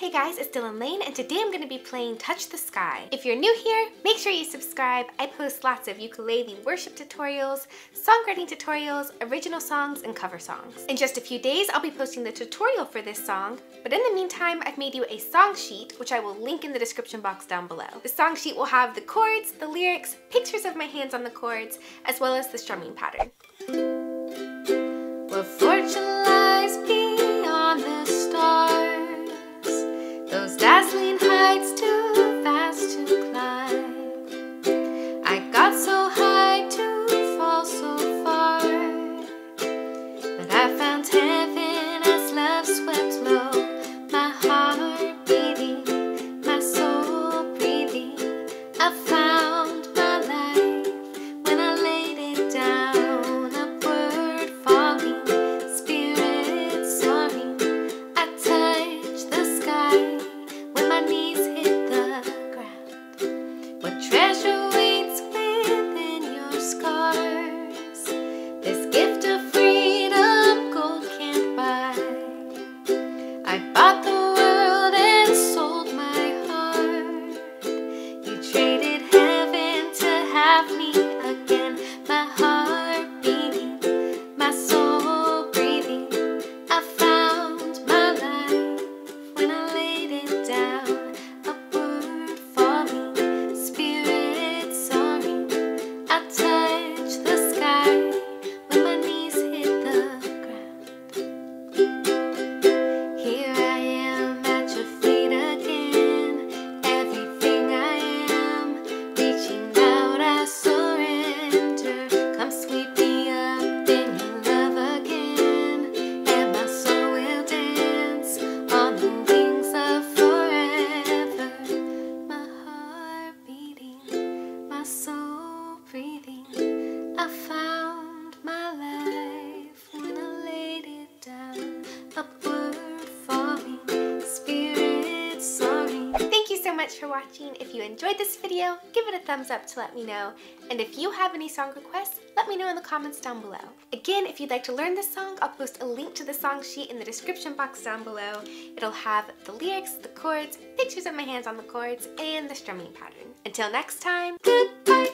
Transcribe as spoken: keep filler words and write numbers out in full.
Hey guys, it's Dylan Laine, and today I'm going to be playing Touch the Sky. If you're new here, make sure you subscribe. I post lots of ukulele worship tutorials, songwriting tutorials, original songs, and cover songs. In just a few days, I'll be posting the tutorial for this song, but in the meantime, I've made you a song sheet, which I will link in the description box down below. The song sheet will have the chords, the lyrics, pictures of my hands on the chords, as well as the strumming pattern. Well, fortunately, dazzling heights too fast to climb. I got so high to fall so far, but I found heaven as love swept low. My heart beating, my soul breathing. I found my life when I laid it down. Upward falling, spirit soaring. I touched the sky. Treasure waits within your scars. This gift of freedom gold can't buy. I bought the world and sold my heart. You traded heaven to have me again. My heart beating, my soul breathing. I found my life when I laid it down. Touch the sky when my knees hit the ground. Here I am at your feet again. Everything I am, reaching out, I surrender. Come sweep me up in your love again, and my soul will dance on the wings of forever. My heart beating, my soul breathing, I found my life when I laid it down, upward falling, spirit soaring. Thank you so much for watching. If you enjoyed this video, give it a thumbs up to let me know. And if you have any song requests, let me know in the comments down below. Again, if you'd like to learn this song, I'll post a link to the song sheet in the description box down below. It'll have the lyrics, the chords, pictures of my hands on the chords, and the strumming pattern. Until next time, goodbye!